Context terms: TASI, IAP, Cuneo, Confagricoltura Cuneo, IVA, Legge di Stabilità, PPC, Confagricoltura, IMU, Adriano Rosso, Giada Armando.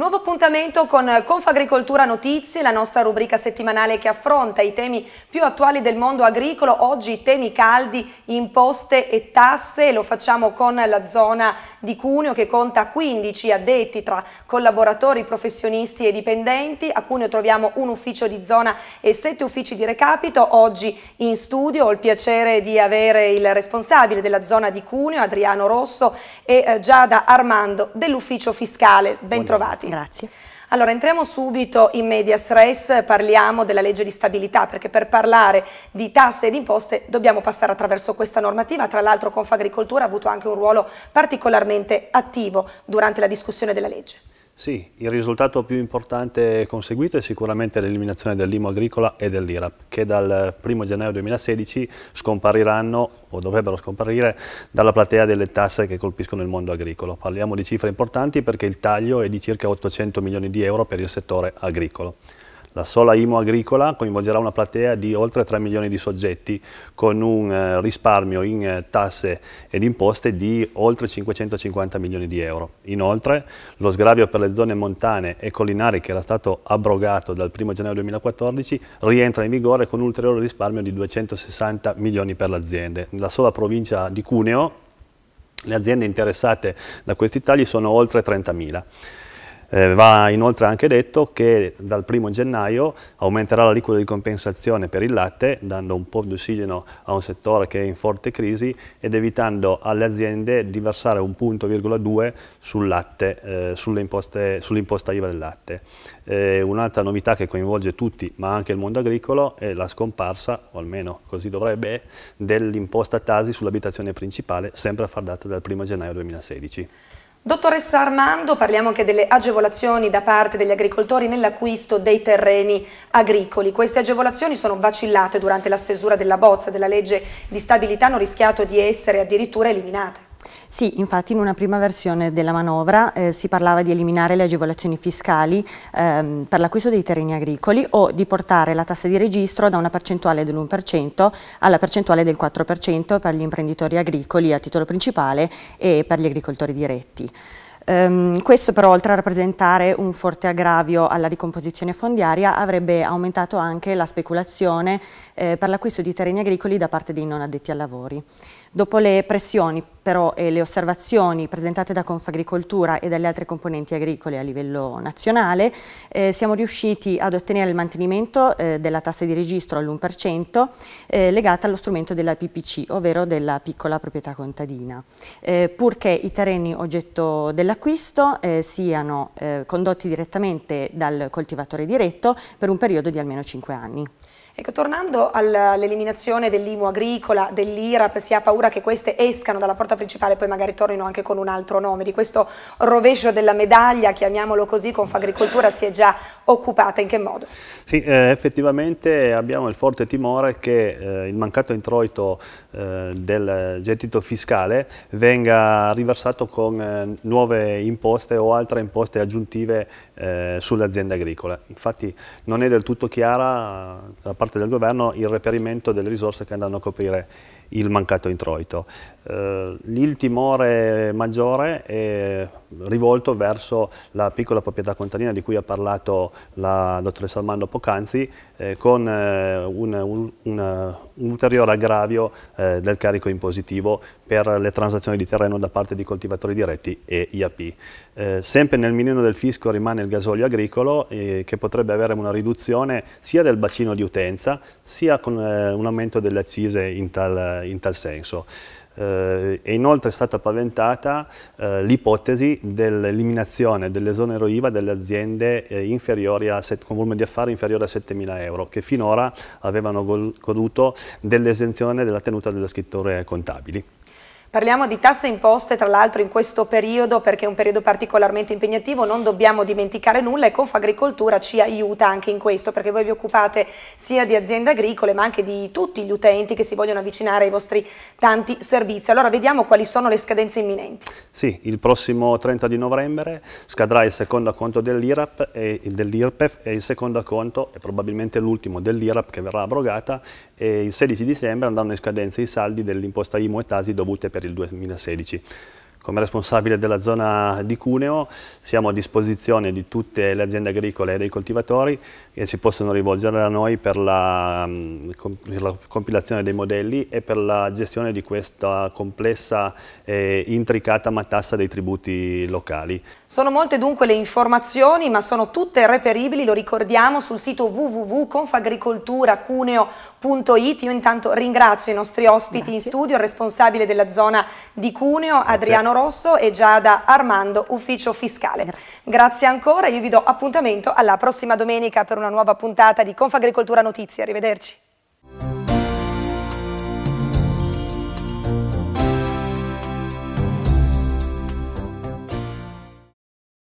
Nuovo appuntamento con Confagricoltura Notizie, la nostra rubrica settimanale che affronta i temi più attuali del mondo agricolo. Oggi temi caldi, imposte e tasse, lo facciamo con la zona di Cuneo che conta 15 addetti tra collaboratori, professionisti e dipendenti. A Cuneo troviamo un ufficio di zona e 7 uffici di recapito. Oggi in studio ho il piacere di avere il responsabile della zona di Cuneo, Adriano Rosso, e Giada Armando dell'ufficio fiscale. Ben trovati. Grazie. Allora, entriamo subito in medias res, parliamo della legge di stabilità, perché per parlare di tasse ed imposte dobbiamo passare attraverso questa normativa. Tra l'altro Confagricoltura ha avuto anche un ruolo particolarmente attivo durante la discussione della legge. Sì, il risultato più importante conseguito è sicuramente l'eliminazione dell'IMU agricola e dell'IRAP, che dal 1 gennaio 2016 scompariranno o dovrebbero scomparire dalla platea delle tasse che colpiscono il mondo agricolo. Parliamo di cifre importanti perché il taglio è di circa 800 milioni di euro per il settore agricolo. La sola IMU agricola coinvolgerà una platea di oltre 3 milioni di soggetti con un risparmio in tasse ed imposte di oltre 550 milioni di euro. Inoltre lo sgravio per le zone montane e collinari, che era stato abrogato dal 1 gennaio 2014, rientra in vigore con un ulteriore risparmio di 260 milioni per le aziende. Nella sola provincia di Cuneo le aziende interessate da questi tagli sono oltre 30.000. Va inoltre anche detto che dal 1 gennaio aumenterà l'aliquota di compensazione per il latte, dando un po' di ossigeno a un settore che è in forte crisi ed evitando alle aziende di versare 1,2 punti sul latte, sull'imposta IVA del latte. Un'altra novità che coinvolge tutti, ma anche il mondo agricolo, è la scomparsa, o almeno così dovrebbe, dell'imposta Tasi sull'abitazione principale, sempre a far data dal 1 gennaio 2016. Dottoressa Armando, parliamo anche delle agevolazioni da parte degli agricoltori nell'acquisto dei terreni agricoli. Queste agevolazioni sono vacillate durante la stesura della bozza della legge di stabilità, hanno rischiato di essere addirittura eliminate. Sì, infatti in una prima versione della manovra si parlava di eliminare le agevolazioni fiscali per l'acquisto dei terreni agricoli o di portare la tassa di registro da una percentuale dell'1% alla percentuale del 4% per gli imprenditori agricoli a titolo principale e per gli agricoltori diretti. Questo però, oltre a rappresentare un forte aggravio alla ricomposizione fondiaria, avrebbe aumentato anche la speculazione per l'acquisto di terreni agricoli da parte dei non addetti ai lavori. Dopo le pressioni però e le osservazioni presentate da Confagricoltura e dalle altre componenti agricole a livello nazionale, siamo riusciti ad ottenere il mantenimento della tassa di registro all'1% legata allo strumento della PPC, ovvero della piccola proprietà contadina, purché i terreni oggetto dell'acquisto siano condotti direttamente dal coltivatore diretto per un periodo di almeno 5 anni. Ecco, tornando all'eliminazione dell'IMU agricola, dell'IRAP, si ha paura che queste escano dalla porta principale e poi magari tornino anche con un altro nome. Di questo rovescio della medaglia, chiamiamolo così, Confagricoltura si è già occupata. In che modo? Sì, effettivamente abbiamo il forte timore che il mancato introito del gettito fiscale venga riversato con nuove imposte o altre imposte aggiuntive sulle aziende agricole. Infatti non è del tutto chiara da parte del governo il reperimento delle risorse che andranno a coprire il mancato introito. Il timore maggiore è rivolto verso la piccola proprietà contadina di cui ha parlato la dottoressa Armando poc'anzi, con un ulteriore aggravio del carico impositivo per le transazioni di terreno da parte di coltivatori diretti e IAP. Sempre nel mirino del fisco rimane il gasolio agricolo, che potrebbe avere una riduzione sia del bacino di utenza sia con un aumento delle accise in tal senso. E inoltre è stata paventata l'ipotesi dell'eliminazione dell'esonero IVA delle aziende con volume di affari inferiore a 7.000 euro, che finora avevano goduto dell'esenzione della tenuta delle scritture contabili. Parliamo di tasse e imposte, tra l'altro, in questo periodo, perché è un periodo particolarmente impegnativo, non dobbiamo dimenticare nulla e Confagricoltura ci aiuta anche in questo, perché voi vi occupate sia di aziende agricole ma anche di tutti gli utenti che si vogliono avvicinare ai vostri tanti servizi. Allora vediamo quali sono le scadenze imminenti. Sì, il prossimo 30 di novembre scadrà il secondo acconto dell'IRAP e dell'IRPEF e il secondo acconto, e probabilmente l'ultimo, dell'IRAP, che verrà abrogata, e il 16 dicembre andranno in scadenza i saldi dell'imposta IMU e Tasi dovute per il 2016. Come responsabile della zona di Cuneo siamo a disposizione di tutte le aziende agricole e dei coltivatori che si possono rivolgere a noi per la compilazione dei modelli e per la gestione di questa complessa e intricata matassa dei tributi locali. Sono molte dunque le informazioni, ma sono tutte reperibili, lo ricordiamo, sul sito www.confagricolturacuneo.it. Io intanto ringrazio i nostri ospiti in studio, il responsabile della zona di Cuneo, Adriano Rosso, e Giada Armando, ufficio fiscale. Grazie ancora, io vi do appuntamento alla prossima domenica per una nuova puntata di Confagricoltura Notizie. Arrivederci.